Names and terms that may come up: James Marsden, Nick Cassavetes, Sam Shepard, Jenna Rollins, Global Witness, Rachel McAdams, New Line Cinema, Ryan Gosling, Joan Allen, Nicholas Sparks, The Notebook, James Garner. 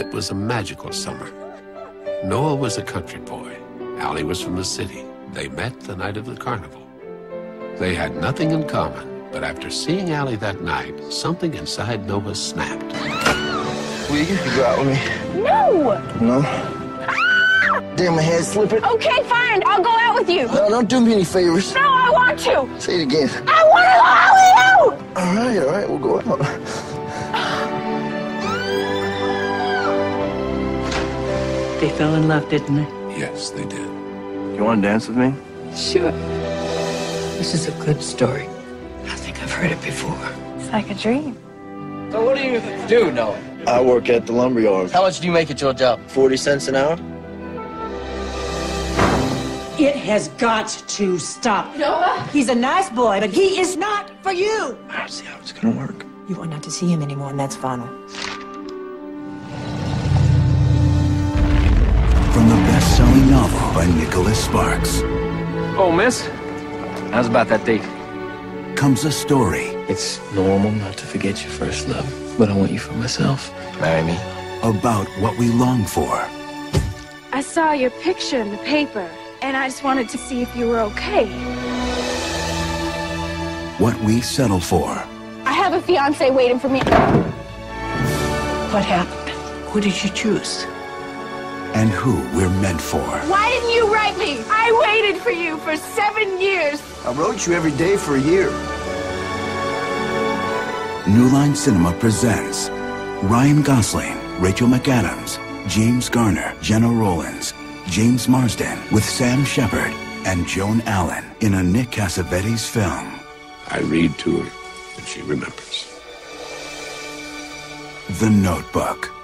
It was a magical summer. Noah was a country boy. Allie was from the city. They met the night of the carnival. They had nothing in common, but after seeing Allie that night, something inside Noah snapped. Will you go out with me? No. Ah! Damn, my head's slipping. Okay, fine. I'll go out with you. No, don't do me any favors. No, I want to. Say it again. I want to go out with you. All right. We'll go out. They fell in love, didn't they? Yes, they did. You want to dance with me? Sure. This is a good story. I think I've heard it before. It's like a dream. So what do you do, Noah? I work at the lumberyard. How much do you make at your job? 40 cents an hour. It has got to stop. Noah? He's a nice boy, but he is not for you. I don't see how it's going to work. You are not to see him anymore, and that's final. From the best-selling novel by Nicholas Sparks. Oh, miss, how's about that date? Comes a story. It's normal not to forget your first love, but I want you for myself. Marry me. About what we long for. I saw your picture in the paper, and I just wanted to see if you were okay. What we settle for. I have a fiancé waiting for me. What happened? Who did you choose? And who we're meant for. Why didn't you write me? I waited for you for 7 years. I wrote you every day for a year. New Line Cinema presents Ryan Gosling, Rachel McAdams, James Garner, Jenna Rollins, James Marsden, with Sam Shepard and Joan Allen in a Nick Cassavetes film. I read to her, and she remembers. The Notebook.